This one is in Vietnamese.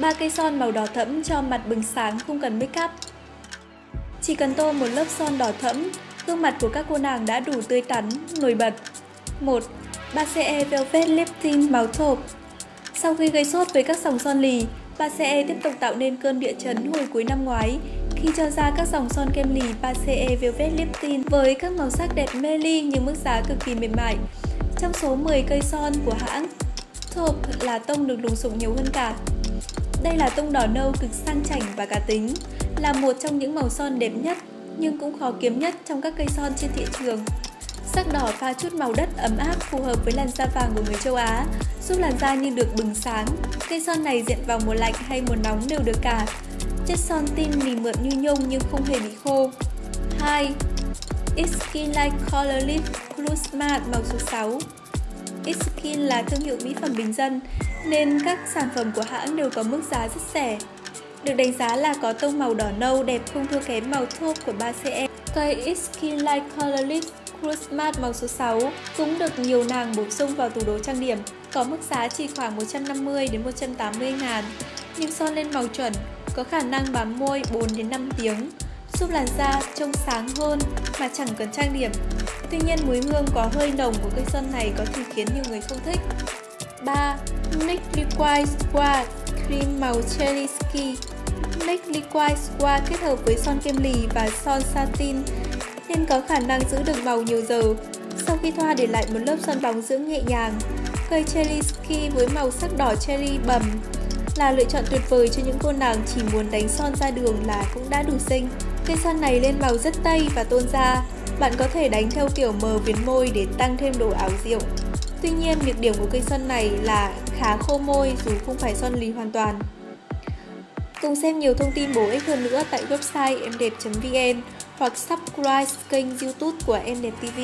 3 cây son màu đỏ thẫm cho mặt bừng sáng không cần make up. Chỉ cần tô một lớp son đỏ thẫm, gương mặt của các cô nàng đã đủ tươi tắn, nổi bật. 1. 3CE Velvet Lip Tint màu Taupe. Sau khi gây sốt với các dòng son lì, 3CE tiếp tục tạo nên cơn địa chấn hồi cuối năm ngoái khi cho ra các dòng son kem lì 3CE Velvet Lip Tint với các màu sắc đẹp mê ly nhưng mức giá cực kỳ mềm mại. Trong số 10 cây son của hãng, Taupe là tông được lùng sụng nhiều hơn cả. Đây là tông đỏ nâu cực sang chảnh và cá tính, là một trong những màu son đẹp nhất nhưng cũng khó kiếm nhất trong các cây son trên thị trường. Sắc đỏ pha chút màu đất ấm áp phù hợp với làn da vàng của người châu Á, giúp làn da như được bừng sáng. Cây son này diện vào mùa lạnh hay mùa nóng đều được cả. Chất son tin mềm mượt như nhung nhưng không hề bị khô. 2. It's Skin Life Color Lip Crush Matte màu số 6. It's Skin là thương hiệu mỹ phẩm bình dân nên các sản phẩm của hãng đều có mức giá rất rẻ. Được đánh giá là có tông màu đỏ nâu đẹp không thua kém màu Taupe của 3CE. Cây It's Skin Life Color Lip Crush Matte màu số 6 cũng được nhiều nàng bổ sung vào tủ đồ trang điểm, có mức giá chỉ khoảng 150 đến 180 ngàn, nhưng son lên màu chuẩn, có khả năng bám môi 4 đến 5 tiếng, giúp làn da trông sáng hơn mà chẳng cần trang điểm. Tuy nhiên, mùi hương có hơi nồng của cây son này có thể khiến nhiều người không thích. 3. NYX Liquid Suede Cream màu Cherry Skies. NYX Liquid Suede kết hợp với son kem lì và son satin nên có khả năng giữ được màu nhiều giờ. Sau khi thoa để lại một lớp son bóng dưỡng nhẹ nhàng. Cây Cherry Skies với màu sắc đỏ cherry bầm là lựa chọn tuyệt vời cho những cô nàng chỉ muốn đánh son ra đường là cũng đã đủ xinh. Cây son này lên màu rất tây và tôn da. Bạn có thể đánh theo kiểu mờ viền môi để tăng thêm độ ảo diệu. Tuy nhiên, nhược điểm của cây son này là khá khô môi dù không phải son lì hoàn toàn. Cùng xem nhiều thông tin bổ ích hơn nữa tại website emdep.vn hoặc subscribe kênh YouTube của Em Đẹp TV.